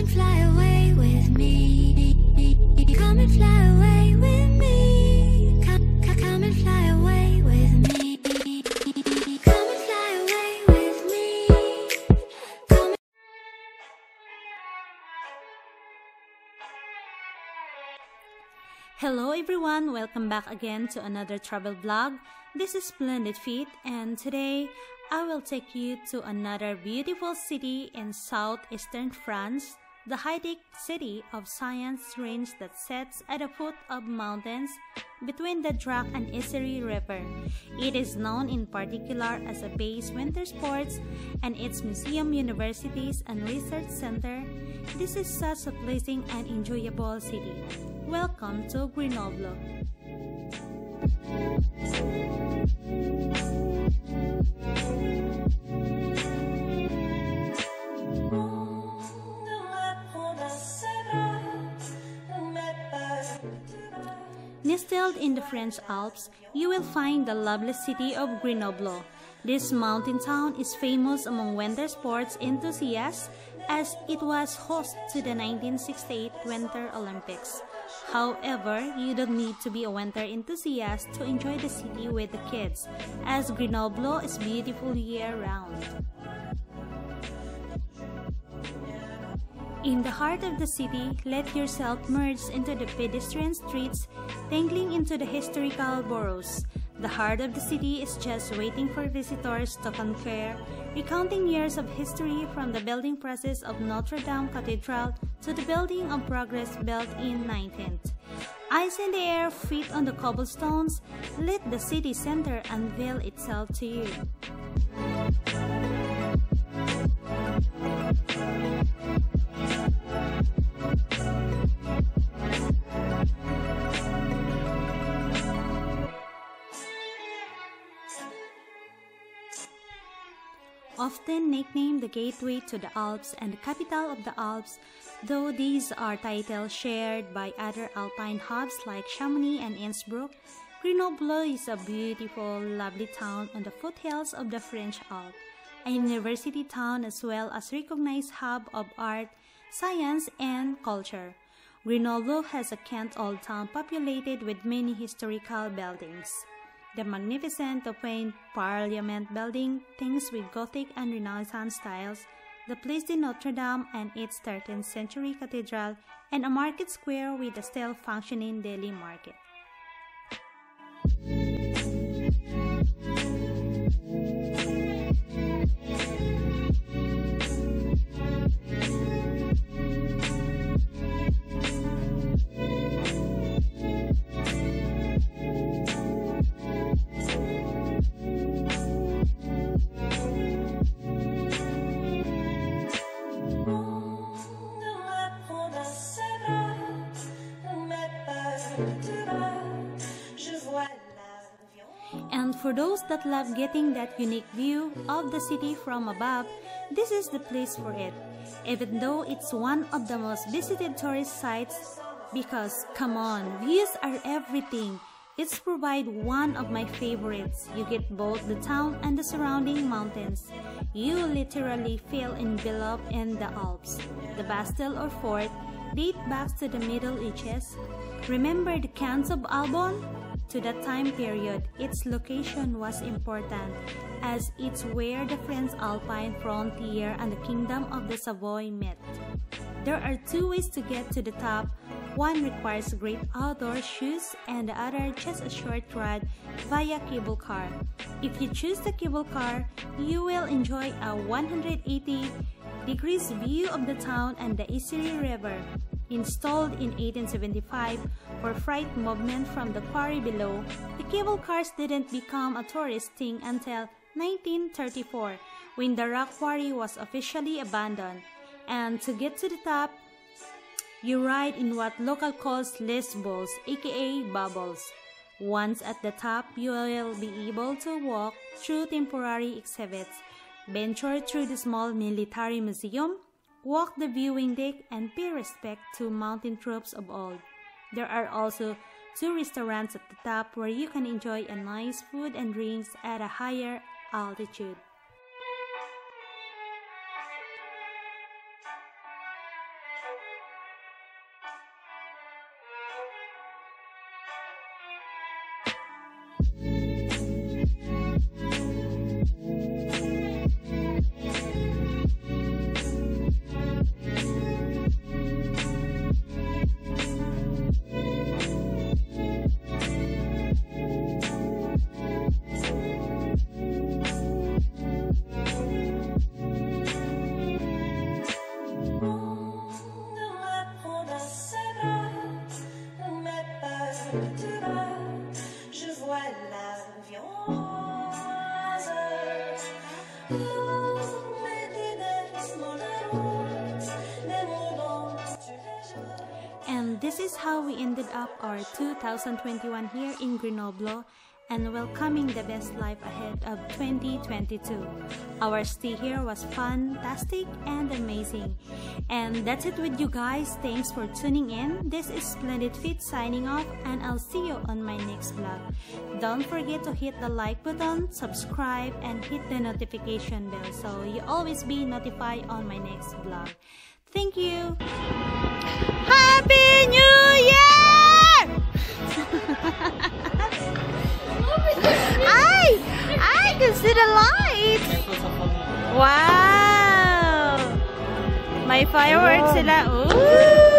and fly away with me. Come and fly away with me. Come and fly away with me. Come and fly away with me. Come. Hello everyone, welcome back again to another travel vlog. This is Splendid Feet, and today I will take you to another beautiful city in southeastern France, the Haidic city of science range that sits at the foot of mountains between the Drac and Isère river. It is known in particular as a base winter sports and its museum, universities, and research center. This is such a pleasing and enjoyable city. Welcome to Grenoble. Nestled in the French Alps, you will find the lovely city of Grenoble. This mountain town is famous among winter sports enthusiasts as it was host to the 1968 Winter Olympics. However, you don't need to be a winter enthusiast to enjoy the city with the kids, as Grenoble is beautiful year-round. In the heart of the city, let yourself merge into the pedestrian streets, tangling into the historical boroughs. The heart of the city is just waiting for visitors to conquer, recounting years of history from the building process of Notre Dame Cathedral to the building of progress built in 19th. Eyes in the air, feet on the cobblestones, let the city center unveil itself to you. Often nicknamed the gateway to the Alps and the capital of the Alps, though these are titles shared by other alpine hubs like Chamonix and Innsbruck, Grenoble is a beautiful, lovely town on the foothills of the French Alps, a university town as well as recognized hub of art, science, and culture. Grenoble has a quaint old town populated with many historical buildings. The magnificent Dauphin Parliament building, things with Gothic and Renaissance styles, the Place de Notre Dame and its 13th century cathedral, and a market square with a still functioning daily market. And for those that love getting that unique view of the city from above, this is the place for it, even though it's one of the most visited tourist sites, because come on, views are everything. It's provide one of my favorites. You get both the town and the surrounding mountains. You literally feel enveloped in the Alps. The Bastille or fort date back to the Middle Ages. Remember the Counts of Albon? To that time period, its location was important, as it's where the French Alpine frontier and the Kingdom of the Savoy met. There are two ways to get to the top. One requires great outdoor shoes and the other just a short ride via cable car. If you choose the cable car, you will enjoy a 180-degree view of the town and the Isère river. Installed in 1875 for freight movement from the quarry below, the cable cars didn't become a tourist thing until 1934, when the rock quarry was officially abandoned. And to get to the top, you ride in what local calls Les Boules, aka bubbles. Once at the top, you will be able to walk through temporary exhibits, venture through the small military museum, walk the viewing deck, and pay respect to mountain troops of old. There are also two restaurants at the top where you can enjoy a nice food and drinks at a higher altitude. This is how we ended up our 2021 here in Grenoble and welcoming the best life ahead of 2022. Our stay here was fantastic and amazing. And that's it with you guys. Thanks for tuning in. This is Splendid Feet signing off, and I'll see you on my next vlog. Don't forget to hit the like button, subscribe, and hit the notification bell so you always be notified on my next vlog. Thank you. Happy New Year! I can see the light. Wow, my fireworks sila. Ooh.